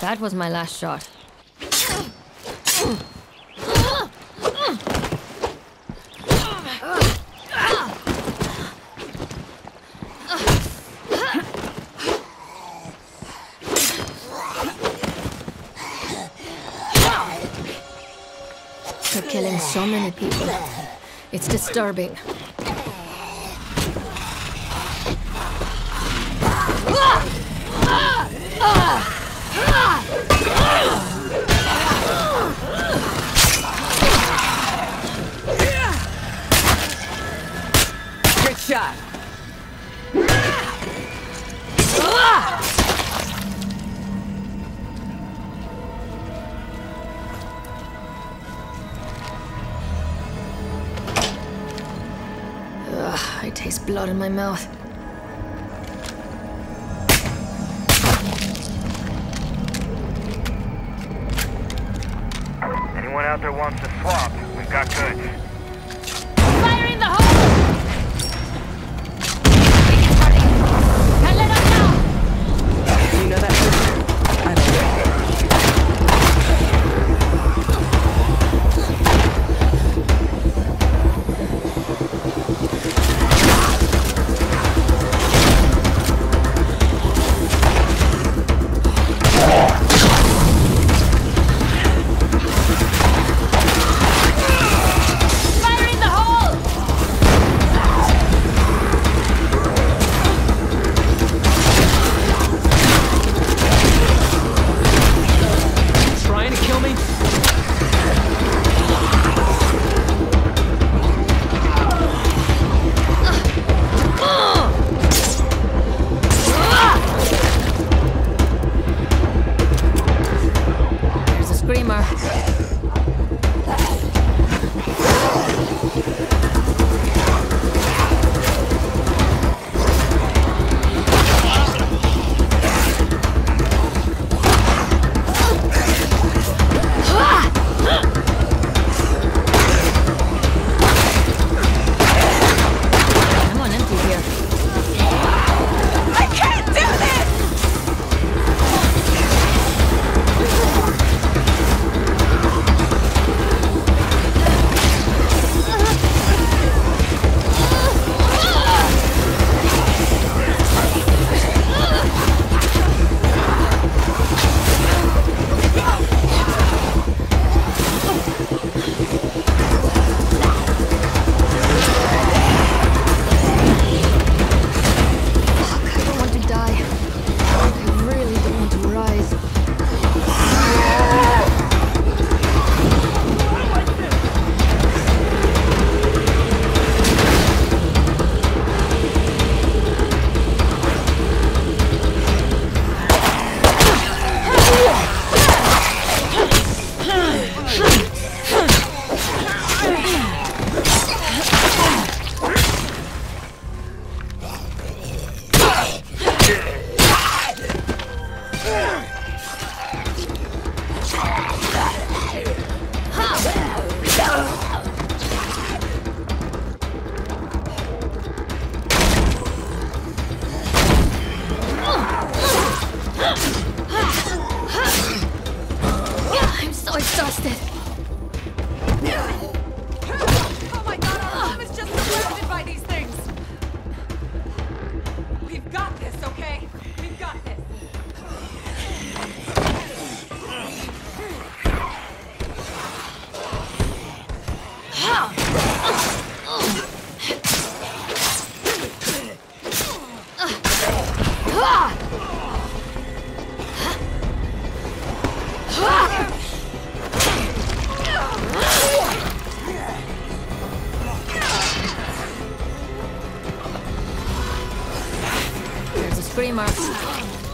That was my last shot. They're killing so many people. It's disturbing. Shot. I taste blood in my mouth. Anyone out there wants to swap? We've got goods. There's a screamer.